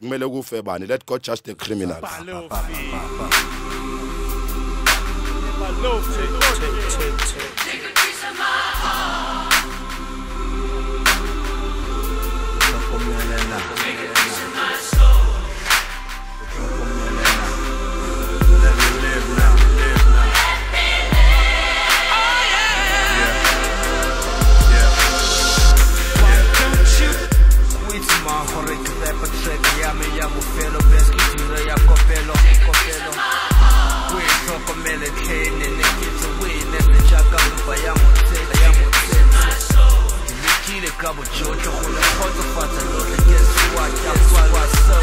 Let God judge the criminals. Take a piece of my heart. Take a piece of my soul. Let me live now. Live now. Oh yeah. Yeah. Why don't you quit my heart? That betrayed me. I'm a fellow best kid. I'm a fellow. We're talking about it, and it gets away. Never jack up, but I'm on set. I'm on set. My soul. You keep the club with Georgia. Hold the pot of water. Look at this. What I'm doing. What's up? And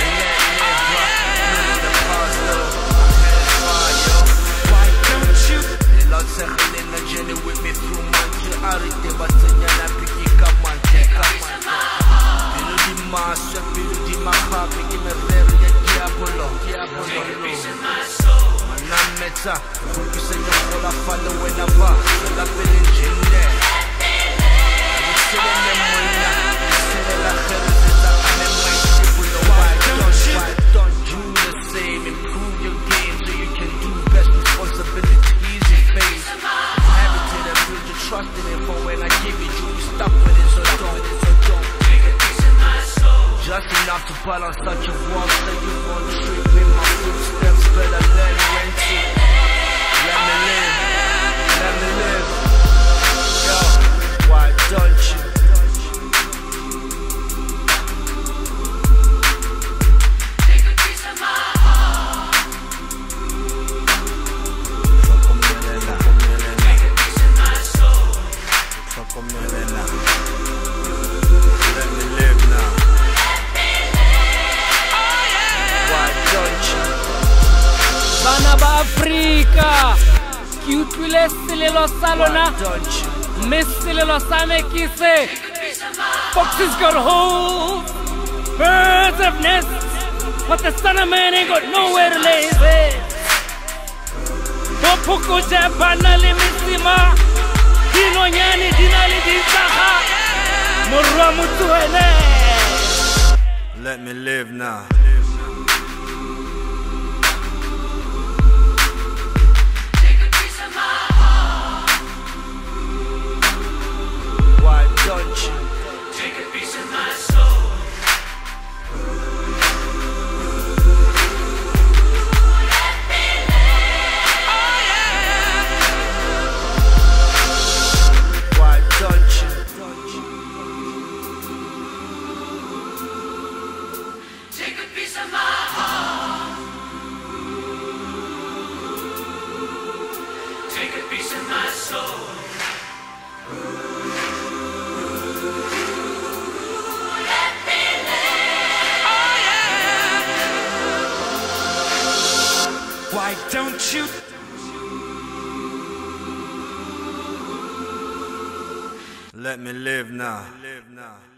let me rock. None of the past, though. I'm headed far, yo. Why don't you? The Lord's a Helena journey with me through months. You are it, but then you're not picking up my take. Building my strap, building my heart, making a very take a piece of my soul. When I met her, you said you all I follow when I pass. I feel in there. You still in the morning, you still in the heavens, and I'm in my people. Why don't you the same? Improve your game so you can do best. Responsibility, easy face. Everything I build, you trust in it. For when I give it, you stop with it, so don't. Take a piece of my soul. Just enough to balance out your wants that you want to strip in my footsteps, but I let it rent you. Let me live, let me live. Yo, why don't you? Take a piece of my heart. Take a piece of my soul. Let me live now. Bana ba Africa, kiutule selelo salona, mes selelo same kise. Foxes got holes, birds have nests, but the son of man ain't got nowhere to lay his head. Bopuko jabana le misima, dino nyani dinali dizaha, murwa mutuele. Let me live now. Take a piece of my soul. Let me live. Oh yeah. Why don't you? Take a piece of my heart. Take a piece of my soul. Why don't you let me live now?